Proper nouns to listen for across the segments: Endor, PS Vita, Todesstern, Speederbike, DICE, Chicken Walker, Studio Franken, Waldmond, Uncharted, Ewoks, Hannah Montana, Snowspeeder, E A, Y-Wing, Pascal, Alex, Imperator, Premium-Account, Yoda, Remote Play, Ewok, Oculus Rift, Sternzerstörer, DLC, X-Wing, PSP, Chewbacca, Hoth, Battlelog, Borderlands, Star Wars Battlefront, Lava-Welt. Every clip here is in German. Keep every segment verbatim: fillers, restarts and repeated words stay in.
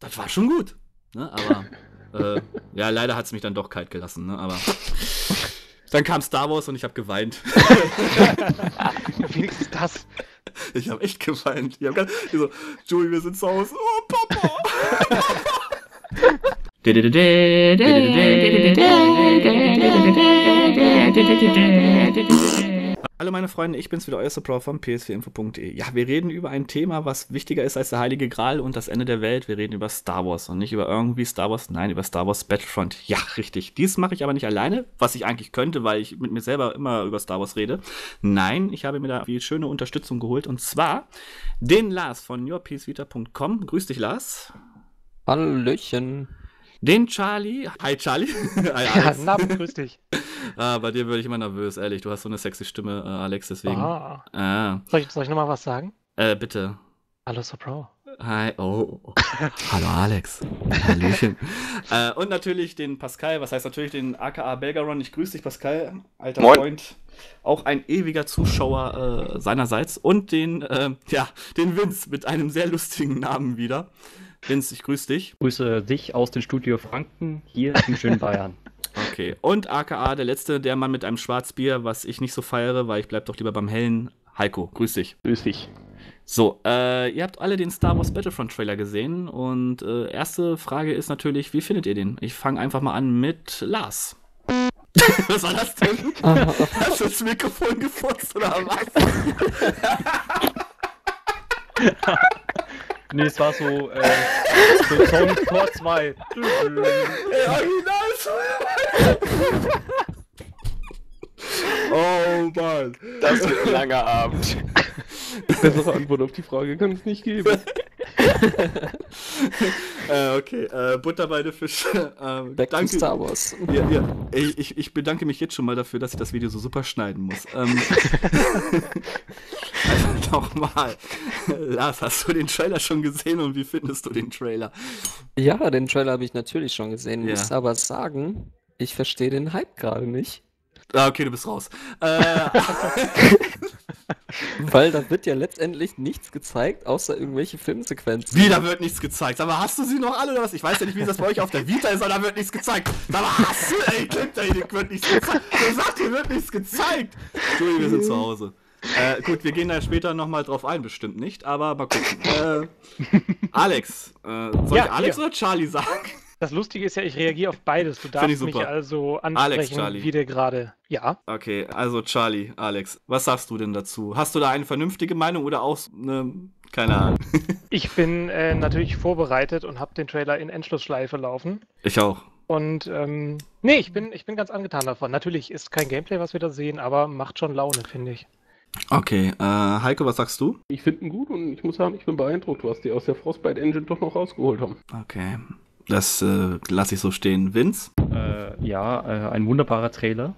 das war schon gut. Ne? Aber äh, ja, leider hat es mich dann doch kalt gelassen. Ne? Aber dann kam Star Wars und ich habe geweint. Ja, wenigstens das. Ich habe echt geweint. Ich hab ganz, ich so, Joey, wir sind zu Hause. Oh, Papa! Hallo meine Freunde, ich bin's wieder, euer Seppler von p s vier info punkt de. Ja, wir reden über ein Thema, was wichtiger ist als der Heilige Gral und das Ende der Welt. Wir reden über Star Wars und nicht über irgendwie Star Wars, nein, über Star Wars Battlefront. Ja, richtig. Dies mache ich aber nicht alleine, was ich eigentlich könnte, weil ich mit mir selber immer über Star Wars rede. Nein, ich habe mir da viel schöne Unterstützung geholt und zwar den Lars von your p s vita punkt com. Grüß dich, Lars. Hallöchen. Den Charlie. Hi, Charlie. Hi, Alex. Ja, na, grüß dich. Ah, bei dir würde ich immer nervös, ehrlich. Du hast so eine sexy Stimme, äh, Alex, deswegen. Ah. Ah. Soll ich, soll ich nochmal was sagen? Äh, bitte. Hallo, Seppler. Hi. Oh. Hallo, Alex. Hallöchen. äh, und natürlich den Pascal. Was heißt natürlich den a k a Belgaron. Ich grüße dich, Pascal. Alter Moin. Freund. Auch ein ewiger Zuschauer äh, seinerseits. Und den, äh, ja, den Vince mit einem sehr lustigen Namen wieder. Vince, ich grüße dich. Ich grüße dich aus dem Studio Franken, hier im schönen Bayern. Okay, und a k a der Letzte, der Mann mit einem Schwarzbier, was ich nicht so feiere, weil ich bleib doch lieber beim Hellen. Heiko, grüß dich. Grüß dich. So, äh, ihr habt alle den Star Wars Battlefront Trailer gesehen und äh, erste Frage ist natürlich, wie findet ihr den? Ich fange einfach mal an mit Lars. Was war das denn? Hast du das Mikrofon gefurzt oder was? Nee, es war so, äh, so Song Tor zwei. Oh Mann. Das wird ein langer Abend. Bessere Antwort auf die Frage kann es nicht geben. äh, okay, äh, Butter bei der Fische. Äh, Back danke. To Star Wars. Ja, ja. Ich, ich, ich bedanke mich jetzt schon mal dafür, dass ich das Video so super schneiden muss. Ähm, also nochmal. Lars, hast du den Trailer schon gesehen und wie findest du den Trailer? Ja, den Trailer habe ich natürlich schon gesehen. Ja. Muss aber sagen, ich verstehe den Hype gerade nicht. Ah, okay, du bist raus. Äh, Weil da wird ja letztendlich nichts gezeigt, außer irgendwelche Filmsequenzen. Wie, da wird nichts gezeigt? Aber hast du sie noch alle oder was? Ich weiß ja nicht, wie das bei euch auf der Vita ist, aber da wird nichts gezeigt. Aber hast du, ey, Clip, da wird nichts gezeigt. Du sagst, hier wird nichts gezeigt. Entschuldigung, wir sind zu Hause. Äh, gut, wir gehen da später nochmal drauf ein, bestimmt nicht, aber mal gucken. Äh, Alex, äh, soll ja, ich Alex ja. oder Charlie sagen? Das Lustige ist ja, ich reagiere auf beides. Du darfst mich also ansprechen, Alex, wie der gerade. Ja. Okay, also Charlie, Alex, was sagst du denn dazu? Hast du da eine vernünftige Meinung oder auch eine, keine Ahnung? Ich bin äh, natürlich vorbereitet und habe den Trailer in Endschlussschleife laufen. Ich auch. Und ähm, nee, ich bin, ich bin ganz angetan davon. Natürlich ist kein Gameplay, was wir da sehen, aber macht schon Laune, finde ich. Okay, äh, Heiko, was sagst du? Ich finde ihn gut und ich muss sagen, ich bin beeindruckt, was die aus der Frostbite-Engine doch noch rausgeholt haben. Okay. Das äh, lasse ich so stehen. Vince? Äh, ja, äh, ein wunderbarer Trailer.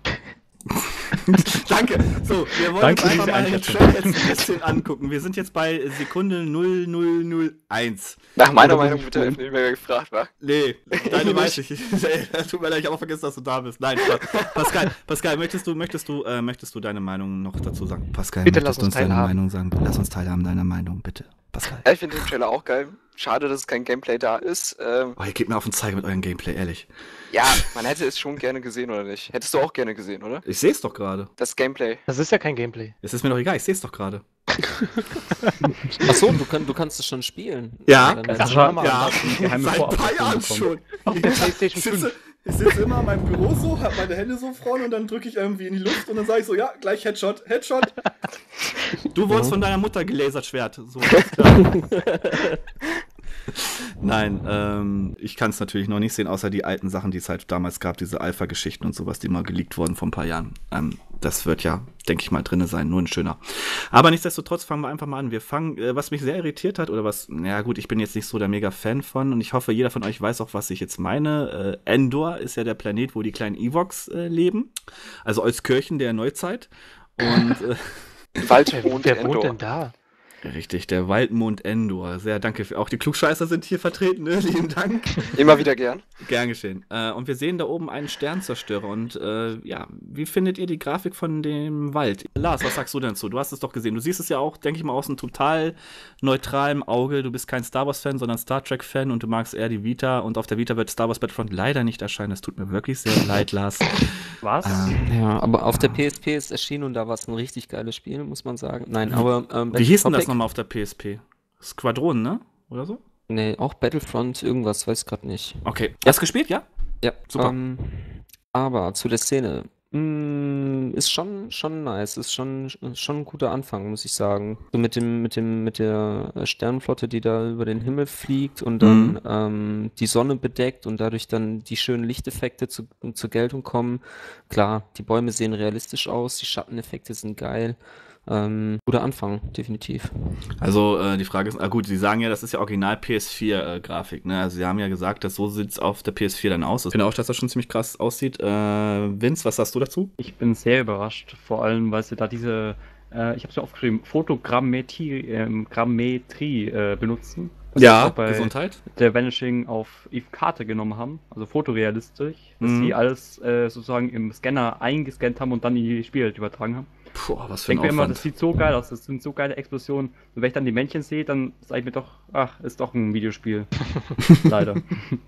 Danke. So, wir wollen uns einfach mal den Trailer jetzt ein bisschen angucken. Wir sind jetzt bei Sekunde null null null eins. Nach meiner Oder Meinung wird der nicht mehr gefragt, wa? Nee, deine weiß ich. Tut mir leid, ich habe auch vergessen, dass du da bist. Nein, Pascal, Pascal, möchtest du, möchtest du, äh, möchtest du deine Meinung noch dazu sagen? Pascal, bitte lass uns deine Meinung sagen. Lass uns teilhaben deiner Meinung, bitte. Pascal. Ja, ich finde den Trailer auch geil. Schade, dass kein Gameplay da ist. Ähm, oh, ihr gebt mir auf den Zeiger mit eurem Gameplay, ehrlich. Ja, man hätte es schon gerne gesehen, oder nicht? Hättest du auch gerne gesehen, oder? Ich sehe es doch gerade. Das Gameplay. Das ist ja kein Gameplay. Es ist mir doch egal, ich sehe es doch gerade. Achso, du, kann, du kannst es schon spielen. Ja, ja, das war mal ja. Seit ein paar Jahren schon. Auf der PlayStation fünf. Ich sitze immer in meinem Büro so, habe meine Hände so vorne und dann drücke ich irgendwie in die Luft und dann sage ich so, ja, gleich Headshot, Headshot. Du wurdest ja. von deiner Mutter gelasert, Schwert. So, klar. Nein, ähm, ich kann es natürlich noch nicht sehen, außer die alten Sachen, die es halt damals gab, diese Alpha-Geschichten und sowas, die mal geleakt wurden vor ein paar Jahren. Ähm, das wird ja, denke ich mal, drin sein, nur ein schöner. Aber nichtsdestotrotz fangen wir einfach mal an. Wir fangen, äh, was mich sehr irritiert hat, oder was, ja gut, ich bin jetzt nicht so der Mega-Fan von und ich hoffe, jeder von euch weiß auch, was ich jetzt meine. Äh, Endor ist ja der Planet, wo die kleinen Ewoks äh, leben, also als Kirchen der Neuzeit. Und, äh, Wald wohnt Wer wohnt denn da? Richtig, der Waldmond Endor. Sehr danke. Für, auch die Klugscheißer sind hier vertreten, ne? Lieben Dank. Immer wieder gern. Gern geschehen. Äh, und wir sehen da oben einen Sternzerstörer. Und äh, ja, wie findet ihr die Grafik von dem Wald? Lars, was sagst du denn zu? Du hast es doch gesehen. Du siehst es ja auch, denke ich mal, aus einem total neutralen Auge. Du bist kein Star Wars-Fan, sondern Star Trek-Fan und du magst eher die Vita. Und auf der Vita wird Star Wars Battlefront leider nicht erscheinen. Das tut mir wirklich sehr leid, Lars. Was? Ähm, ja, aber auf der P S P ist erschienen und da war es ein richtig geiles Spiel, muss man sagen. Nein, aber... Ähm, wie hieß denn das nochmal auf der P S P? Squadron, ne? Oder so? Ne, auch Battlefront, irgendwas, weiß gerade nicht. Okay. Hast du gespielt, ja? Ja. Super. Ähm, aber zu der Szene. Mm, ist schon, schon nice. Ist schon, schon ein guter Anfang, muss ich sagen. So mit dem, mit dem, mit der Sternenflotte, die da über den Himmel fliegt und dann mhm. ähm, die Sonne bedeckt und dadurch dann die schönen Lichteffekte zu, zur Geltung kommen. Klar, die Bäume sehen realistisch aus, die Schatteneffekte sind geil. Ähm, guter Anfang, definitiv. Also äh, die Frage ist, ah gut, Sie sagen ja, das ist ja original P S vier-Grafik, äh, ne? Also Sie haben ja gesagt, dass so sieht es auf der P S vier dann aus. Ich finde auch, dass das schon ziemlich krass aussieht. Äh, Vince, was sagst du dazu? Ich bin sehr überrascht, vor allem, weil sie da diese, äh, ich habe es mir aufgeschrieben, Fotogrammetrie äh, Grammetrie, äh, benutzen. Das ja, bei Gesundheit. Der Vanishing auf Eve-Karte genommen haben, also fotorealistisch, dass mhm. sie alles äh, sozusagen im Scanner eingescannt haben und dann in die Spielwelt übertragen haben. Puh, was für ein Aufwand. Ich denke mir immer, das sieht so geil aus, das sind so geile Explosionen. Und wenn ich dann die Männchen sehe, dann sage ich mir doch, ach, ist doch ein Videospiel. Leider.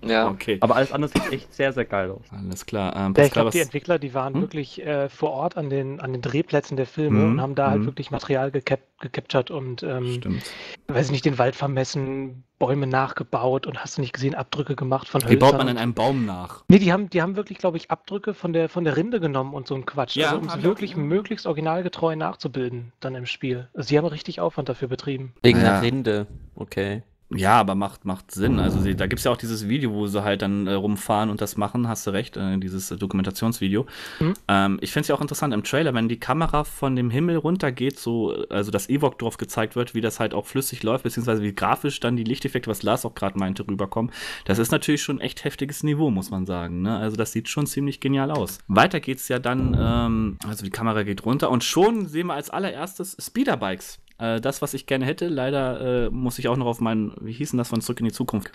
Ja, okay. Aber alles andere sieht echt sehr, sehr geil aus. Alles klar. Ähm, Pascal, ich glaube, die Entwickler, die waren hm? wirklich äh, vor Ort an den, an den Drehplätzen der Filme hm? und haben da hm? halt wirklich Material gecap- gecaptured und, ähm, Stimmt. weiß ich nicht, den Wald vermessen, Bäume nachgebaut und hast du nicht gesehen, Abdrücke gemacht von Hölzern. Wie baut man denn einen Baum nach? Nee, die haben, die haben wirklich, glaube ich, Abdrücke von der, von der Rinde genommen und so ein Quatsch. Ja, also um es wirklich möglichst originalgetreu nachzubilden dann im Spiel. Also sie haben richtig Aufwand dafür betrieben. Wegen ja. der Rinde, okay. Ja, aber macht, macht Sinn. Also sie, da gibt es ja auch dieses Video, wo sie halt dann äh, rumfahren und das machen, hast du recht, äh, dieses äh, Dokumentationsvideo. Mhm. Ähm, ich finde es ja auch interessant im Trailer, wenn die Kamera von dem Himmel runtergeht, so, also das Ewok drauf gezeigt wird, wie das halt auch flüssig läuft, beziehungsweise wie grafisch dann die Lichteffekte, was Lars auch gerade meinte, rüberkommen. Das ist natürlich schon echt heftiges Niveau, muss man sagen. Ne? Also das sieht schon ziemlich genial aus. Weiter geht's ja dann, ähm, also die Kamera geht runter und schon sehen wir als allererstes Speederbikes. Das, was ich gerne hätte, leider äh, muss ich auch noch auf meinen, wie hieß denn das von Zurück in die Zukunft?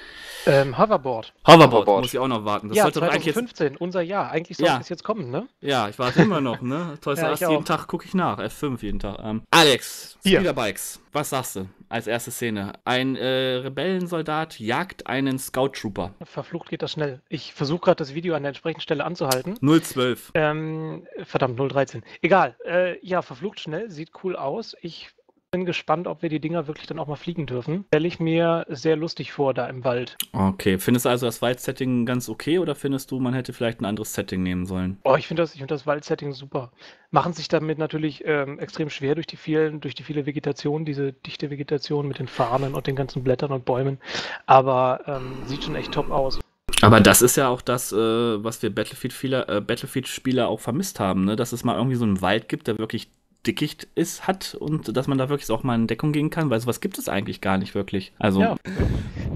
Ähm, Hoverboard. Hoverboard. Hoverboard, muss ich auch noch warten. Das ja, sollte zwanzig fünfzehn, jetzt... unser Jahr. Eigentlich sollte ja. es jetzt kommen, ne? Ja, ich warte immer noch, ne? Toll, ja, jeden Tag gucke ich nach, F fünf jeden Tag. Ähm, Alex, Speederbikes, was sagst du als erste Szene? Ein äh, Rebellensoldat jagt einen Scout-Trooper. Verflucht geht das schnell. Ich versuche gerade das Video an der entsprechenden Stelle anzuhalten. null zwölf. Ähm, verdammt, null dreizehn. Egal, äh, ja, verflucht schnell, sieht cool aus. Ich bin gespannt, ob wir die Dinger wirklich dann auch mal fliegen dürfen. Stelle ich mir sehr lustig vor, da im Wald. Okay, findest du also das Wald-Setting ganz okay oder findest du, man hätte vielleicht ein anderes Setting nehmen sollen? Oh, ich finde das, ich find das Wald-Setting super. Machen sich damit natürlich ähm, extrem schwer durch die vielen, durch die viele Vegetation, diese dichte Vegetation mit den Farnen und den ganzen Blättern und Bäumen. Aber ähm, sieht schon echt top aus. Aber das ist ja auch das, äh, was wir Battlefield-Spieler, äh, Battlefield-Spieler auch vermisst haben, ne? Dass es mal irgendwie so einen Wald gibt, der wirklich Dickicht ist, hat und dass man da wirklich auch mal in Deckung gehen kann, weil sowas gibt es eigentlich gar nicht wirklich. Also ja.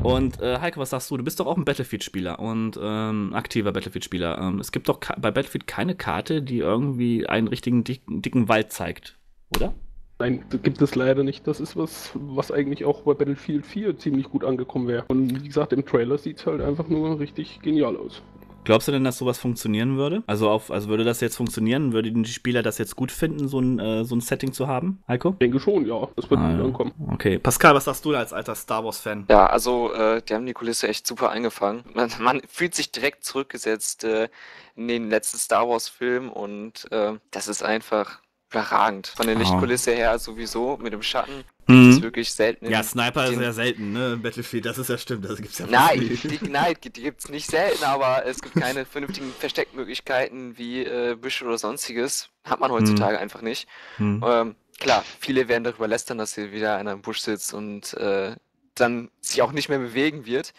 Und äh, Heiko, was sagst du? Du bist doch auch ein Battlefield-Spieler und ähm, aktiver Battlefield-Spieler. Ähm, es gibt doch bei Battlefield keine Karte, die irgendwie einen richtigen dicken, dicken Wald zeigt, oder? Nein, gibt es leider nicht. Das ist was, was eigentlich auch bei Battlefield vier ziemlich gut angekommen wäre. Und wie gesagt, im Trailer sieht es halt einfach nur richtig genial aus. Glaubst du denn, dass sowas funktionieren würde? Also, auf, also würde das jetzt funktionieren? Würden die Spieler das jetzt gut finden, so ein, äh, so ein Setting zu haben, Heiko? Ich denke schon, ja. Das wird ah, gut ankommen. Okay. Pascal, was sagst du als alter Star Wars-Fan? Ja, also äh, die haben die Kulisse echt super eingefangen. Man, man fühlt sich direkt zurückgesetzt äh, in den letzten Star Wars-Film und äh, das ist einfach überragend. Von der Lichtkulisse her sowieso, mit dem Schatten. Das ist wirklich selten. Ja, Sniper ist ja selten, ne? Battlefield, das ist ja stimmt, das gibt's ja nicht. Nein, die Ignite, die gibt's nicht selten, aber es gibt keine vernünftigen Versteckmöglichkeiten wie äh, Büsche oder sonstiges. Hat man heutzutage hm. einfach nicht. Hm. Ähm, klar, viele werden darüber lästern, dass hier wieder einer im Busch sitzt und äh, dann sich auch nicht mehr bewegen wird.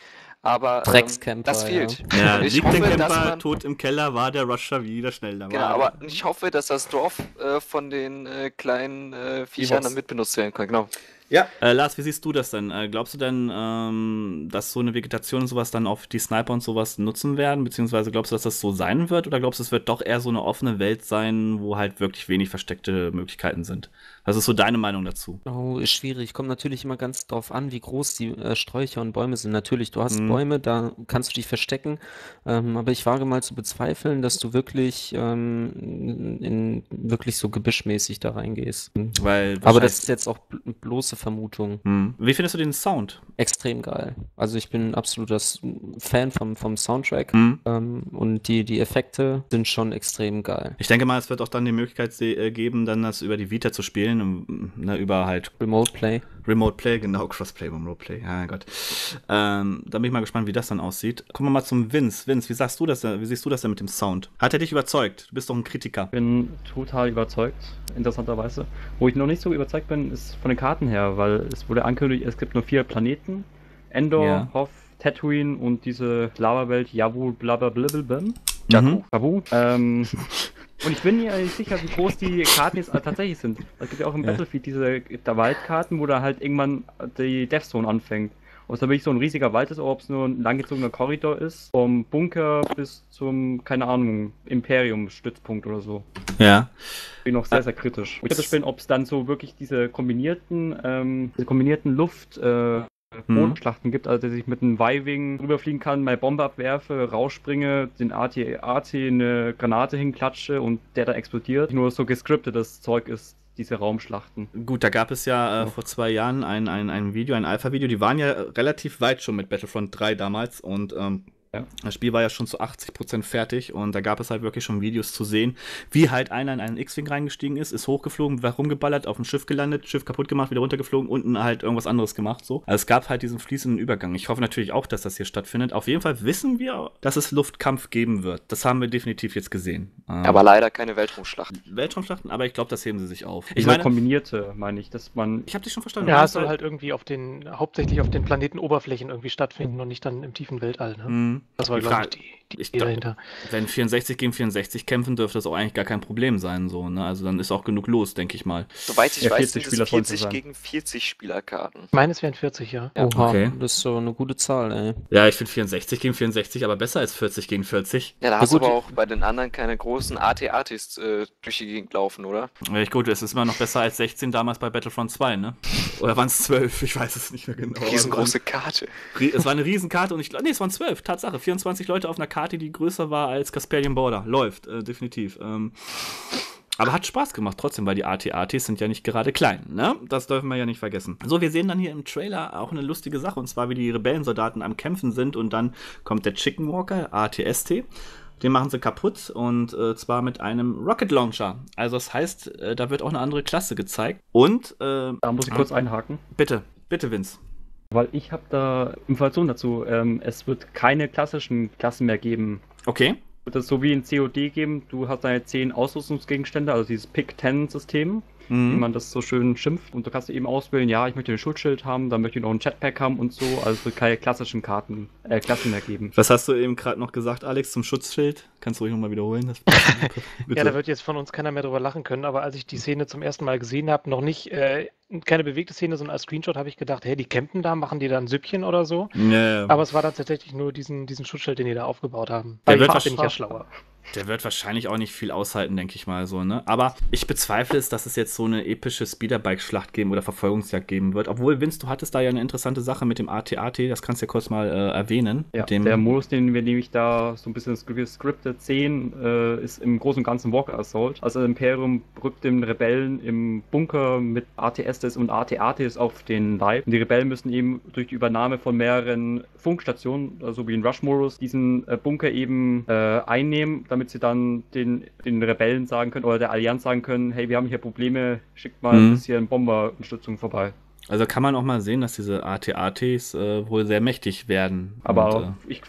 Aber ähm, das fehlt. Ja, ja, ich liegt hoffe, der Camper man... tot im Keller, war der Rusher wieder schnell dabei. Genau, aber ich hoffe, dass das Dorf äh, von den äh, kleinen äh, Viechern dann mitbenutzt werden kann. Genau. Ja. Äh, Lars, wie siehst du das denn? Äh, glaubst du denn, ähm, dass so eine Vegetation und sowas dann auf die Sniper und sowas nutzen werden? Beziehungsweise glaubst du, dass das so sein wird? Oder glaubst du, es wird doch eher so eine offene Welt sein, wo halt wirklich wenig versteckte Möglichkeiten sind? Was ist so deine Meinung dazu? Oh, ist schwierig. Kommt natürlich immer ganz drauf an, wie groß die äh, Sträucher und Bäume sind. Natürlich, du hast mhm. Bäume, da kannst du dich verstecken. Ähm, aber ich wage mal zu bezweifeln, dass du wirklich ähm, in, wirklich so gebüschmäßig da reingehst. Weil aber das ist jetzt auch bloße Vermutung. Hm. Wie findest du den Sound? Extrem geil. Also ich bin ein absoluter Fan vom, vom Soundtrack. Hm. Ähm, und die, die Effekte sind schon extrem geil. Ich denke mal, es wird auch dann die Möglichkeit geben, dann das über die Vita zu spielen. Ne, über halt Remote Play. Remote Play, genau. Crossplay, Remote Play. Ja, Gott. Ähm, da bin ich mal gespannt, wie das dann aussieht. Kommen wir mal zum Vince. Vince, wie sagst du das denn? Wie siehst du das denn mit dem Sound? Hat er dich überzeugt? Du bist doch ein Kritiker. Ich bin total überzeugt, interessanterweise. Wo ich noch nicht so überzeugt bin, ist von den Karten her, weil es wurde angekündigt, es gibt nur vier Planeten. Endor, yeah. Hoth, Tatooine und diese Lava-Welt, Javu, blablablablabla. Javu, Javu. Ähm... Und ich bin mir nicht sicher, wie groß die Karten jetzt tatsächlich sind. Es gibt ja auch im ja. Battlefield diese Waldkarten, wo da halt irgendwann die Death Zone anfängt. Ob es da wirklich so ein riesiger Wald ist oder ob es nur ein langgezogener Korridor ist. Vom Bunker bis zum, keine Ahnung, Imperium-Stützpunkt oder so. Ja. Ich bin noch sehr, sehr kritisch. Ich würde spielen, ob es dann so wirklich diese kombinierten, ähm, diese kombinierten Luft- äh, Mondschlachten mhm. gibt, also dass ich mit einem Y-Wing rüberfliegen kann, meine Bombe abwerfe, rausspringe, den A T A T eine Granate hinklatsche und der da explodiert. Nur so gescriptetes Zeug ist, diese Raumschlachten. Gut, da gab es ja äh, vor zwei Jahren ein, ein, ein Video, ein Alpha-Video, die waren ja relativ weit schon mit Battlefront drei damals und ähm, ja. Das Spiel war ja schon zu achtzig Prozent fertig und da gab es halt wirklich schon Videos zu sehen, wie halt einer in einen X-Wing reingestiegen ist, ist hochgeflogen, war rumgeballert, auf dem Schiff gelandet, Schiff kaputt gemacht, wieder runtergeflogen, unten halt irgendwas anderes gemacht, so. Also es gab halt diesen fließenden Übergang. Ich hoffe natürlich auch, dass das hier stattfindet. Auf jeden Fall wissen wir, dass es Luftkampf geben wird. Das haben wir definitiv jetzt gesehen. Ähm, aber leider keine Weltraumschlachten. Weltraumschlachten, aber ich glaube, das heben sie sich auf. Ich meine, kombinierte, meine ich, dass man... Ich habe dich schon verstanden. Ja, es soll halt irgendwie auf den, hauptsächlich auf den Planetenoberflächen irgendwie stattfinden und nicht dann im tiefen Weltall, ne? Mhm. Das war, glaube ich, die, die ich glaub, dahinter. Wenn vierundsechzig gegen vierundsechzig kämpfen, dürfte das auch eigentlich gar kein Problem sein. So, ne? Also dann ist auch genug los, denke ich mal. Soweit ich ja, weiß, sind es vierzig gegen vierzig Spielerkarten. Ich meine, es wären vierzig, ja. Oha, okay. Das ist so eine gute Zahl, ey. Ja, ich finde vierundsechzig gegen vierundsechzig aber besser als vierzig gegen vierzig. Ja, da hast du aber auch bei den anderen keine großen A T A Ts äh, durch die Gegend laufen, oder? Ja, gut, es ist immer noch besser als sechzehn damals bei Battlefront zwei, ne? Oder waren es zwölf? Ich weiß es nicht mehr genau. Riesengroße Karte. Es war eine Riesenkarte und ich glaube, nee, es waren zwölf, tatsächlich. Sache. vierundzwanzig Leute auf einer Karte, die größer war als Casperian Border. Läuft, äh, definitiv. Ähm, aber hat Spaß gemacht trotzdem, weil die A T A Ts sind ja nicht gerade klein, ne? Das dürfen wir ja nicht vergessen. So, wir sehen dann hier im Trailer auch eine lustige Sache, und zwar wie die Rebellensoldaten am Kämpfen sind und dann kommt der Chicken Walker, A T S T. Den machen sie kaputt und äh, zwar mit einem Rocket Launcher. Also das heißt, äh, da wird auch eine andere Klasse gezeigt. Und, äh, da muss ich kurz einhaken. Bitte, bitte Vince. Weil ich habe da Informationen dazu. Ähm, es wird keine klassischen Klassen mehr geben. Okay. Wird es so wie in C O D geben, du hast deine zehn Ausrüstungsgegenstände, also dieses Pick zehn System, mhm. wie man das so schön schimpft. Und du kannst eben auswählen, ja, ich möchte ein Schutzschild haben, dann möchte ich noch ein Jetpack haben und so. Also es wird keine klassischen Karten, äh, Klassen mehr geben. Was hast du eben gerade noch gesagt, Alex, zum Schutzschild? Kannst du ruhig nochmal wiederholen? Das ja, da wird jetzt von uns keiner mehr drüber lachen können, aber als ich die Szene zum ersten Mal gesehen habe, noch nicht... Äh, keine bewegte Szene, sondern als Screenshot habe ich gedacht, hey, die campen da, machen die da ein Süppchen oder so. Yeah. Aber es war dann tatsächlich nur diesen, diesen Schutzschild, den die da aufgebaut haben. Der wird wahrscheinlich ja schlauer. Der wird wahrscheinlich auch nicht viel aushalten, denke ich mal so, ne? Aber ich bezweifle es, dass es jetzt so eine epische Speederbike-Schlacht geben oder Verfolgungsjagd geben wird. Obwohl, Vince, du hattest da ja eine interessante Sache mit dem A T A T, das kannst du ja kurz mal äh, erwähnen. Ja, dem der Modus, den wir nämlich da so ein bisschen gescriptet sehen, äh, ist im Großen und Ganzen Walker Assault. Also Imperium rückt den Rebellen im Bunker mit A T S Ts und A T A Ts auf den Leib. Und die Rebellen müssen eben durch die Übernahme von mehreren Funkstationen, so also wie in Rush-Modus, diesen äh, Bunker eben äh, einnehmen, damit sie dann den, den Rebellen sagen können oder der Allianz sagen können, hey, wir haben hier Probleme, schickt mal mhm. ein bisschen Bomberunterstützung vorbei. Also kann man auch mal sehen, dass diese A T A Ts äh, wohl sehr mächtig werden. Aber und, äh, ich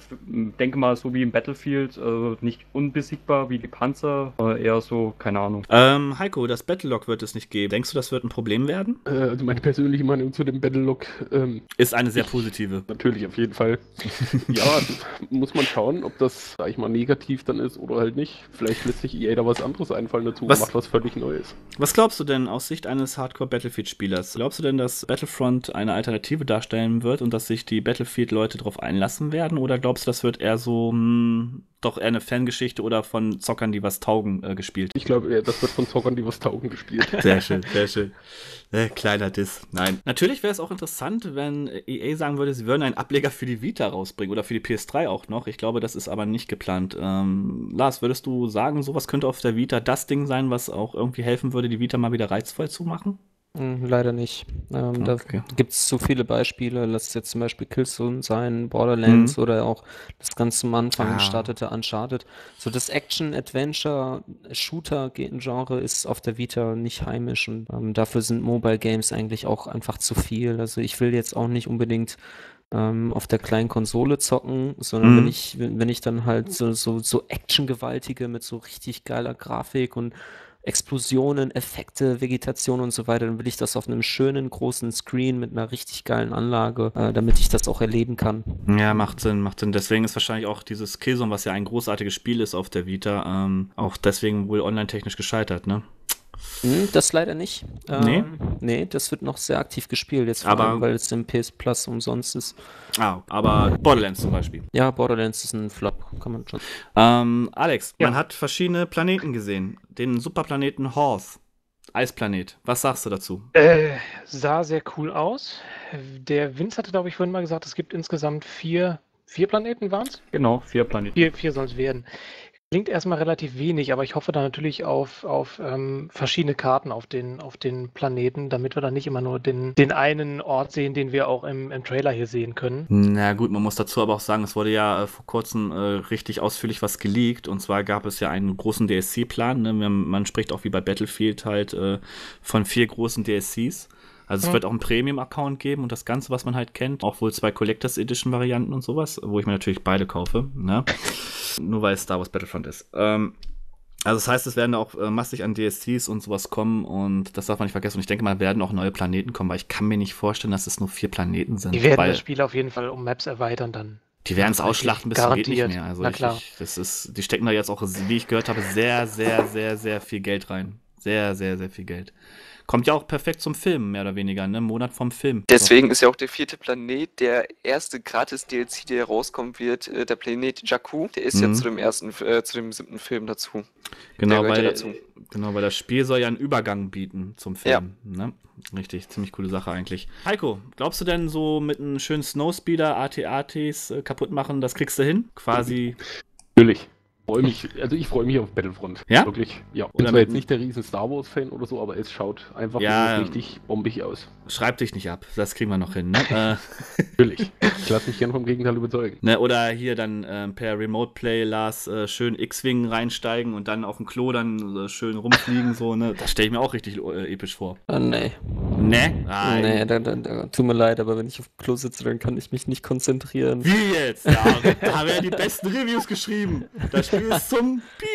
denke mal, so wie im Battlefield, äh, nicht unbesiegbar wie die Panzer, äh, eher so, keine Ahnung. Ähm, Heiko, das Battlelog wird es nicht geben. Denkst du, das wird ein Problem werden? Äh, also meine persönliche Meinung zu dem Battlelog... Ähm, ist eine sehr positive. Natürlich, auf jeden Fall. Ja, muss man schauen, ob das, sag ich mal, negativ dann ist oder halt nicht. Vielleicht lässt sich E A da was anderes einfallen dazu, was, macht was völlig Neues. Was glaubst du denn aus Sicht eines Hardcore-Battlefield-Spielers? Glaubst du denn, dass dass Battlefront eine Alternative darstellen wird und dass sich die Battlefield-Leute darauf einlassen werden? Oder glaubst du, das wird eher so, mh, doch eher eine Fangeschichte oder von Zockern, die was taugen, äh, gespielt? Ich glaube, das wird von Zockern, die was taugen, gespielt. Sehr schön, sehr schön. Äh, kleiner Diss, nein. Natürlich wäre es auch interessant, wenn E A sagen würde, sie würden einen Ableger für die Vita rausbringen oder für die P S drei auch noch. Ich glaube, das ist aber nicht geplant. Ähm, Lars, würdest du sagen, sowas könnte auf der Vita das Ding sein, was auch irgendwie helfen würde, die Vita mal wieder reizvoll zu machen? Leider nicht. Ähm, okay. Da gibt es zu viele Beispiele. Lass es jetzt zum Beispiel Killzone sein, Borderlands mhm. oder auch das ganz zum Anfang ah. gestartete Uncharted. So das Action-Adventure-Shooter-Genre ist auf der Vita nicht heimisch und ähm, dafür sind Mobile-Games eigentlich auch einfach zu viel. Also ich will jetzt auch nicht unbedingt auf der kleinen Konsole zocken, sondern mhm. wenn ich wenn ich dann halt so, so, so Action-Gewaltige mit so richtig geiler Grafik und Explosionen, Effekte, Vegetation und so weiter, dann will ich das auf einem schönen großen Screen mit einer richtig geilen Anlage, äh, damit ich das auch erleben kann. Ja, macht Sinn, macht Sinn. Deswegen ist wahrscheinlich auch dieses Killzone, was ja ein großartiges Spiel ist auf der Vita, ähm, auch deswegen wohl online-technisch gescheitert, ne? Das leider nicht. Nee? Ähm, nee, das wird noch sehr aktiv gespielt, jetzt vor aber, allem, weil es im P S Plus umsonst ist. Ah, aber Borderlands zum Beispiel. Ja, Borderlands ist ein Flop, kann man schon. Ähm, Alex, ja. man hat verschiedene Planeten gesehen. Den Superplaneten Hoth, Eisplanet. Was sagst du dazu? Äh, sah sehr cool aus. Der Vince hatte, glaube ich, vorhin mal gesagt, es gibt insgesamt vier, vier Planeten, waren es? Genau, vier Planeten. Vier, vier soll es werden. Klingt erstmal relativ wenig, aber ich hoffe da natürlich auf, auf ähm, verschiedene Karten auf den, auf den Planeten, damit wir da nicht immer nur den, den einen Ort sehen, den wir auch im, im Trailer hier sehen können. Na gut, man muss dazu aber auch sagen, es wurde ja äh, vor kurzem äh, richtig ausführlich was geleakt. Und zwar gab es ja einen großen D L C-Plan. Ne? Man, man spricht auch wie bei Battlefield halt äh, von vier großen D L Cs. Also es mhm. wird auch einen Premium-Account geben und das Ganze, was man halt kennt, auch wohl zwei Collectors-Edition-Varianten und sowas, wo ich mir natürlich beide kaufe, ne? Nur weil es Star Wars Battlefront ist. Ähm, also das heißt, es werden auch äh, massig an D L Cs und sowas kommen und das darf man nicht vergessen. Und ich denke mal, werden auch neue Planeten kommen, weil ich kann mir nicht vorstellen, dass es nur vier Planeten sind. Die werden weil das Spiel auf jeden Fall um Maps erweitern dann. Die werden es ausschlachten, bis es geht nicht mehr. Also ich, ich, das ist, die stecken da jetzt auch, wie ich gehört habe, sehr, sehr, sehr, sehr viel Geld rein. Sehr, sehr, sehr viel Geld. Kommt ja auch perfekt zum Film, mehr oder weniger, ne? Im Monat vom Film. Deswegen so. Ist ja auch der vierte Planet, der erste Gratis-D L C, der rauskommen wird, äh, der Planet Jakku. Der ist mhm. ja zu dem ersten, äh, zu dem siebten Film dazu. Genau, weil, ja dazu. Genau, weil das Spiel soll ja einen Übergang bieten zum Film. Ja. Ne? Richtig, ziemlich coole Sache eigentlich. Heiko, glaubst du denn so mit einem schönen Snowspeeder A T A Ts äh, kaputt machen, das kriegst du hin? Quasi. Natürlich. Freue mich, also ich freue mich auf Battlefront. Ja? Wirklich. Ja. Ich bin jetzt nicht der riesen Star Wars Fan oder so, aber es schaut einfach ja, richtig bombig aus. Schreib dich nicht ab, das kriegen wir noch hin, ne? Natürlich. Ich lasse mich gern vom Gegenteil überzeugen. Ne, oder hier dann äh, per Remote Play, Lars, äh, schön X-Wing reinsteigen und dann auf dem Klo dann äh, schön rumfliegen, so, ne? Das stelle ich mir auch richtig äh, episch vor. Oh, nee. Ne? Nein. Nee, da, da, da, tut mir leid, aber wenn ich auf dem Klo sitze, dann kann ich mich nicht konzentrieren. Wie jetzt? Ja, da haben wir ja die besten Reviews geschrieben. Das bis zum Piep.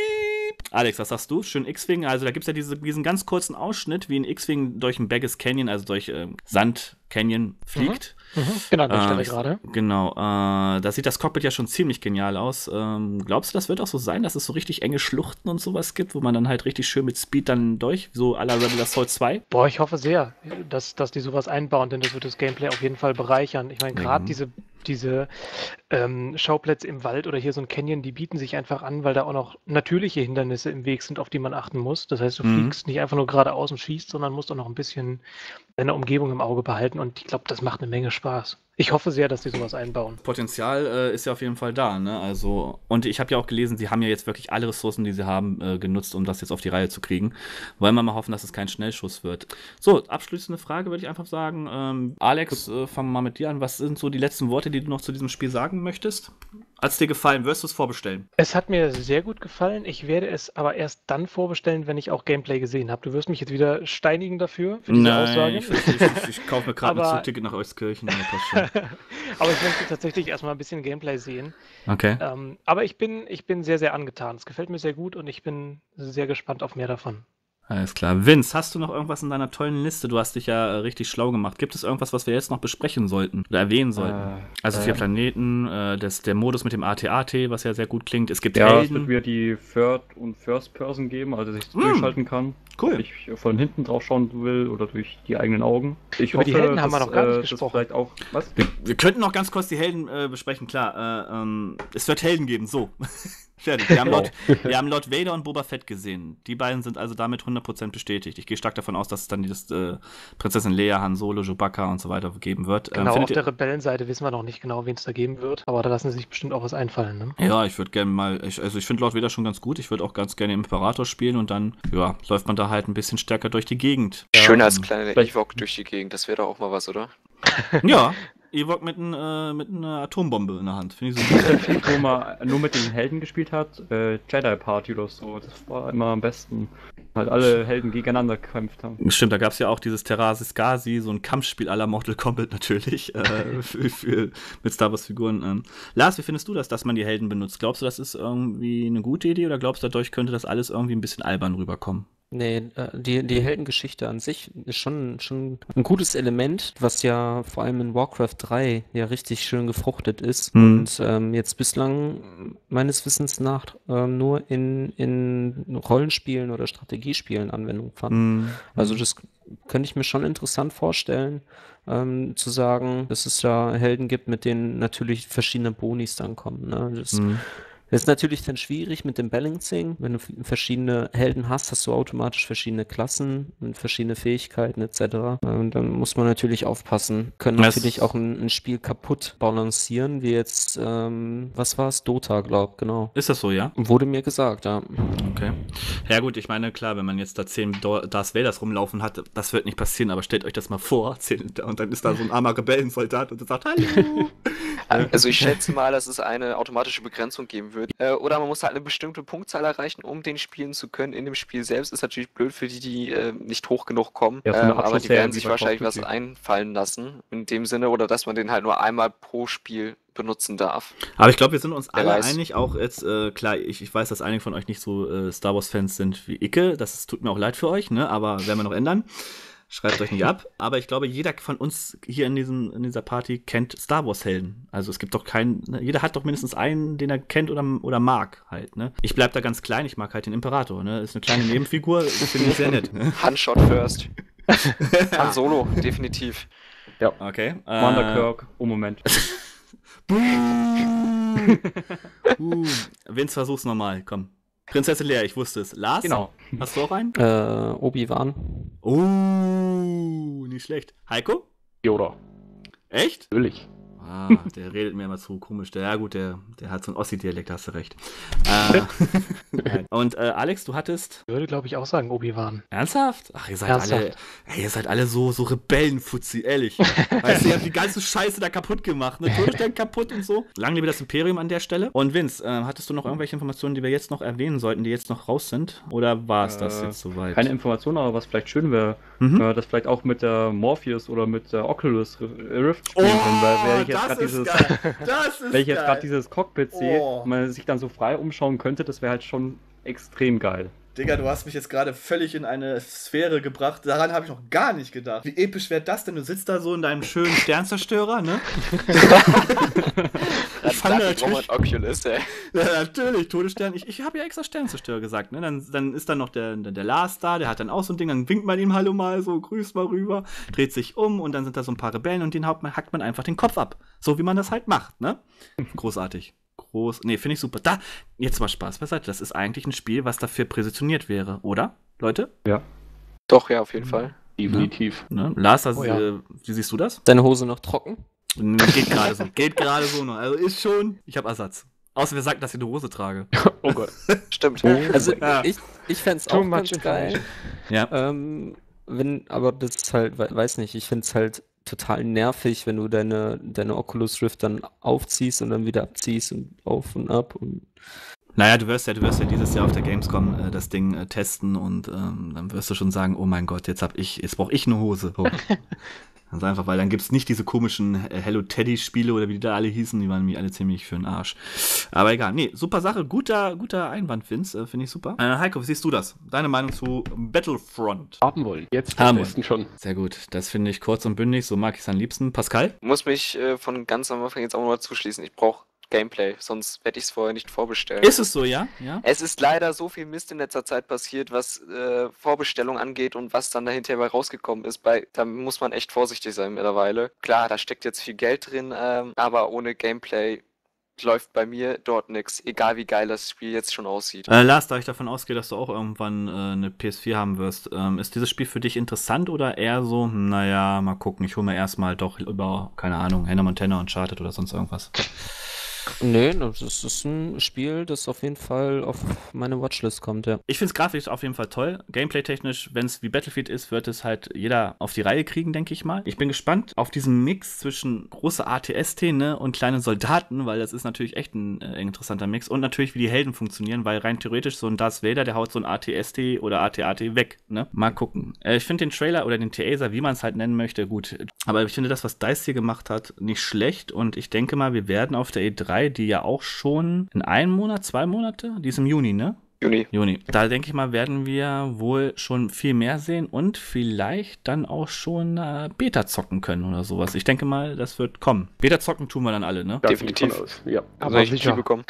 Alex, was sagst du? Schön X-Wing. Also da gibt es ja diese, diesen ganz kurzen Ausschnitt, wie ein X-Wing durch ein Bagges Canyon, also durch ähm, Sand Canyon fliegt. Mhm. Mhm. Genau, das äh, stelle ich gerade. Genau. Äh, da sieht das Cockpit ja schon ziemlich genial aus. Ähm, glaubst du, das wird auch so sein, dass es so richtig enge Schluchten und sowas gibt, wo man dann halt richtig schön mit Speed dann durch, so à la Rebel Assault zwei? Boah, ich hoffe sehr, dass, dass die sowas einbauen, denn das wird das Gameplay auf jeden Fall bereichern. Ich meine, gerade mhm. diese diese ähm, Schauplätze im Wald oder hier so ein Canyon, die bieten sich einfach an, weil da auch noch natürliche Hindernisse im Weg sind, auf die man achten muss. Das heißt, du mhm. fliegst nicht einfach nur geradeaus und schießt, sondern musst auch noch ein bisschen deine Umgebung im Auge behalten und ich glaube, das macht eine Menge Spaß. Ich hoffe sehr, dass die sowas einbauen. Potenzial äh, ist ja auf jeden Fall da, ne? Also, und ich habe ja auch gelesen, sie haben ja jetzt wirklich alle Ressourcen, die sie haben, äh, genutzt, um das jetzt auf die Reihe zu kriegen. Wollen wir mal hoffen, dass es kein Schnellschuss wird. So, abschließende Frage würde ich einfach sagen. Ähm, Alex, äh, fangen wir mal mit dir an. Was sind so die letzten Worte, die du noch zu diesem Spiel sagen möchtest? Hat's dir gefallen? Wirst du es vorbestellen? Es hat mir sehr gut gefallen. Ich werde es aber erst dann vorbestellen, wenn ich auch Gameplay gesehen habe. Du wirst mich jetzt wieder steinigen dafür, für diese Nein, Aussage. Ich, ich, ich, ich kaufe mir gerade ein Zugticket nach Euskirchen. Aber ich möchte tatsächlich erstmal ein bisschen Gameplay sehen. Okay. Ähm, aber ich bin, ich bin sehr, sehr angetan. Es gefällt mir sehr gut und ich bin sehr gespannt auf mehr davon. Alles klar. Vince, hast du noch irgendwas in deiner tollen Liste? Du hast dich ja äh, richtig schlau gemacht. Gibt es irgendwas, was wir jetzt noch besprechen sollten oder erwähnen sollten? Äh, also vier äh, Planeten, äh, das, der Modus mit dem A T A T, was ja sehr gut klingt. Es gibt ja, Helden. Ja, es wird wieder die Third- und First-Person geben, also dass ich mm. durchschalten kann. Cool. Wenn ich von hinten drauf schauen will oder durch die eigenen Augen. Ich Über hoffe, die Helden haben wir noch gar nicht äh, gesprochen. Vielleicht auch, was? Wir, wir könnten noch ganz kurz die Helden äh, besprechen, klar. Äh, ähm, es wird Helden geben, so. Fertig. Wir haben, Lord, wir haben Lord Vader und Boba Fett gesehen. Die beiden sind also damit hundert Prozent bestätigt. Ich gehe stark davon aus, dass es dann die das, äh, Prinzessin Leia, Han Solo, Chewbacca und so weiter geben wird. Genau, ähm, auf der Rebellenseite wissen wir noch nicht genau, wen es da geben wird. Aber da lassen sie sich bestimmt auch was einfallen. Ne? Ja, ich würde gerne mal, ich, also ich finde Lord Vader schon ganz gut. Ich würde auch ganz gerne Imperator spielen und dann ja, läuft man da halt ein bisschen stärker durch die Gegend. Schön als ähm, kleiner Ewok durch die Gegend. Das wäre doch auch mal was, oder? Ja. Ewok mit, ein, äh, mit einer Atombombe in der Hand. Finde ich so gut. Wo man nur mit den Helden gespielt hat, äh, Jedi Party oder so, das war immer am besten. Halt alle Helden gegeneinander gekämpft haben. Stimmt, da gab es ja auch dieses Terrasis Gazi, so ein Kampfspiel à la Mortal Kombat natürlich, äh, für, für, mit Star Wars Figuren. Ähm. Lars, wie findest du das, dass man die Helden benutzt? Glaubst du, das ist irgendwie eine gute Idee oder glaubst du, dadurch könnte das alles irgendwie ein bisschen albern rüberkommen? Nee, die, die Heldengeschichte an sich ist schon, schon ein gutes Element, was ja vor allem in Warcraft drei ja richtig schön gefruchtet ist. Mhm. Und ähm, jetzt bislang meines Wissens nach ähm, nur in, in Rollenspielen oder Strategiespielen Anwendung fand. Mhm. Also das könnte ich mir schon interessant vorstellen, ähm, zu sagen, dass es da Helden gibt, mit denen natürlich verschiedene Bonis dann kommen. Ne? Das, mhm. Das ist natürlich dann schwierig mit dem Balancing. Wenn du verschiedene Helden hast, hast du automatisch verschiedene Klassen und verschiedene Fähigkeiten et cetera. Und dann muss man natürlich aufpassen. Können das natürlich auch ein, ein Spiel kaputt balancieren, wie jetzt, ähm, was war es? Dota, glaube ich, genau. Ist das so, ja? Wurde mir gesagt, ja. Okay. Ja gut, ich meine, klar, wenn man jetzt da zehn Darth Vaders rumlaufen hat, das wird nicht passieren, aber stellt euch das mal vor, zehn, und dann ist da so ein armer Rebellensoldat und der sagt, hallo! Also ich schätze mal, dass es eine automatische Begrenzung geben wird. Äh, oder man muss halt eine bestimmte Punktzahl erreichen, um den spielen zu können. In dem Spiel selbst ist natürlich blöd für die, die äh, nicht hoch genug kommen. Ja, ähm, aber die werden sich wahrscheinlich was einfallen lassen. In dem Sinne, oder dass man den halt nur einmal pro Spiel benutzen darf. Aber ich glaube, wir sind uns alle einig, auch jetzt, äh, klar, ich, ich weiß, dass einige von euch nicht so äh, Star Wars-Fans sind wie Icke. Das tut mir auch leid für euch, ne? Aber werden wir noch ändern. Schreibt euch nicht ab, aber ich glaube, jeder von uns hier in, diesem, in dieser Party kennt Star Wars-Helden. Also es gibt doch keinen, jeder hat doch mindestens einen, den er kennt oder, oder mag halt. Ne? Ich bleib da ganz klein, ich mag halt den Imperator. Ne? Ist eine kleine Nebenfigur, finde ich sehr nett. Ne? Handshot first. Han Solo, definitiv. Ja, okay. Wanda äh, Kirk, oh Moment. Boom. uh, Vince, versuch's nochmal, komm. Prinzessin Leia, ich wusste es. Lars, genau. Hast du auch einen? Äh, Obi-Wan. Oh, nicht schlecht. Heiko? Yoda. Echt? Natürlich. Ah, der redet mir immer zu komisch. Der, ja gut, der, der hat so einen Ossi-Dialekt, hast du recht. äh, und äh, Alex, du hattest... Ich würde, glaube ich, auch sagen Obi-Wan. Ernsthaft? Ach, ihr seid Ernsthaft? alle ey, ihr seid alle so, so Rebellenfuzzi, ehrlich. Weißt du, ihr habt die ganze Scheiße da kaputt gemacht. Ne? Todesstern kaputt und so. Lang lebe das Imperium an der Stelle. Und Vince, äh, hattest du noch irgendwelche Informationen, die wir jetzt noch erwähnen sollten, die jetzt noch raus sind? Oder war es äh, das jetzt soweit? Keine Informationen, aber was vielleicht schön wäre, mhm. äh, dass vielleicht auch mit der Morpheus oder mit der Oculus Rift spielen oh! können, weil wäre ich Das ist, dieses, das ist Wenn ich jetzt gerade dieses Cockpit sehe, oh. man sich dann so frei umschauen könnte, das wäre halt schon extrem geil. Digga, du hast mich jetzt gerade völlig in eine Sphäre gebracht. Daran habe ich noch gar nicht gedacht. Wie episch wäre das denn? Du sitzt da so in deinem schönen Sternzerstörer, ne? ich fand natürlich, Oculus, ey. Ja, natürlich, Todesstern. Ich, ich habe ja extra Sternzerstörer gesagt, ne? Dann, dann ist dann noch der, der Lars da, der hat dann auch so ein Ding, dann winkt man ihm hallo mal so, grüßt mal rüber, dreht sich um und dann sind da so ein paar Rebellen und den Hauptmann hackt man einfach den Kopf ab. So wie man das halt macht, ne? Großartig. Groß. Nee, finde ich super. Da, jetzt mal Spaß beiseite. Das ist eigentlich ein Spiel, was dafür präsentiert wäre, oder, Leute? Ja. Doch, ja, auf jeden mhm. Fall. Definitiv. Ne? Ne? Lars, also, oh, ja. äh, wie siehst du das? Deine Hose noch trocken? Geht gerade so. Geht gerade so noch. Also ist schon. Ich habe Ersatz. Außer wir sagen, dass ich eine Hose trage. Oh Gott. Stimmt. Also ja. ich, ich fände es auch ganz geil. Ja. Ähm, wenn, aber das ist halt, weiß nicht, ich finde es halt total nervig, wenn du deine, deine Oculus Rift dann aufziehst und dann wieder abziehst und auf und ab. Und naja, du wirst ja, du wirst ja dieses Jahr auf der Gamescom äh, das Ding äh, testen und ähm, dann wirst du schon sagen, oh mein Gott, jetzt hab ich, jetzt brauche ich eine Hose. Oh. Ganz einfach, weil dann gibt es nicht diese komischen Hello Teddy-Spiele oder wie die da alle hießen. Die waren nämlich alle ziemlich für den Arsch. Aber egal. Nee, super Sache. Guter, guter Einwand, Vince. Äh, Finde ich super. Äh, Heiko, wie siehst du das? Deine Meinung zu Battlefront? Haben wollen. Jetzt am besten schon. Sehr gut. Das finde ich kurz und bündig. So mag ich es am liebsten. Pascal? Ich muss mich äh, von ganz am Anfang jetzt auch mal zuschließen. Ich brauche Gameplay, sonst werde ich es vorher nicht vorbestellen. Ist es so, ja? ja? Es ist leider so viel Mist in letzter Zeit passiert, was äh, Vorbestellung angeht und was dann dahinter bei rausgekommen ist. Bei, da muss man echt vorsichtig sein mittlerweile. Klar, da steckt jetzt viel Geld drin, ähm, aber ohne Gameplay läuft bei mir dort nichts, egal wie geil das Spiel jetzt schon aussieht. Äh, Lars, da ich davon ausgehe, dass du auch irgendwann äh, eine P S vier haben wirst, ähm, ist dieses Spiel für dich interessant oder eher so, naja, mal gucken, ich hole mir erstmal doch über, keine Ahnung, Hannah Montana, Uncharted oder sonst irgendwas. Nee, das ist ein Spiel, das auf jeden Fall auf meine Watchlist kommt, ja. Ich finde es grafisch auf jeden Fall toll. Gameplay-technisch, wenn es wie Battlefield ist, wird es halt jeder auf die Reihe kriegen, denke ich mal. Ich bin gespannt auf diesen Mix zwischen große A T S T, ne, und kleinen Soldaten, weil das ist natürlich echt ein äh, interessanter Mix. Und natürlich, wie die Helden funktionieren, weil rein theoretisch so ein Darth Vader, der haut so ein A T S T oder A T A T weg, ne. Mal gucken. Äh, ich finde den Trailer oder den Teaser, wie man es halt nennen möchte, gut. Aber ich finde das, was DICE hier gemacht hat, nicht schlecht. Und ich denke mal, wir werden auf der E drei, die ja auch schon in einem Monat, zwei Monate, die ist im Juni, ne? Juni. Juni. Da denke ich mal, werden wir wohl schon viel mehr sehen und vielleicht dann auch schon äh, Beta zocken können oder sowas. Ich denke mal, das wird kommen. Beta zocken tun wir dann alle, ne? Definitiv. Ja, aber ich sicher bekommen.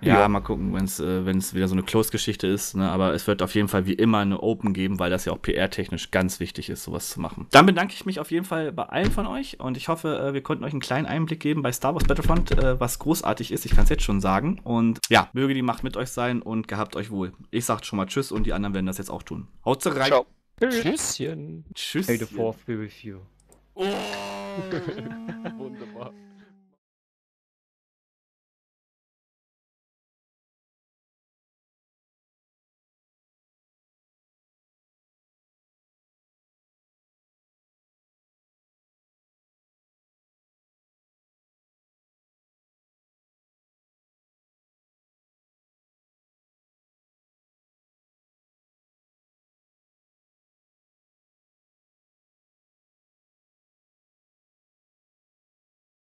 Ja, ja, mal gucken, wenn es äh, wenn es wieder so eine Close-Geschichte ist, ne? Aber es wird auf jeden Fall wie immer eine Open geben, weil das ja auch P R-technisch ganz wichtig ist, sowas zu machen. Dann bedanke ich mich auf jeden Fall bei allen von euch und ich hoffe, äh, wir konnten euch einen kleinen Einblick geben bei Star Wars Battlefront, äh, was großartig ist, ich kann es jetzt schon sagen. Und ja, möge die Macht mit euch sein und gehabt euch wohl. Ich sag schon mal Tschüss und die anderen werden das jetzt auch tun. Haut rein. Ciao. Tschüsschen. Tschüsschen. Hey, the fourth be with you. Oh. Wunderbar.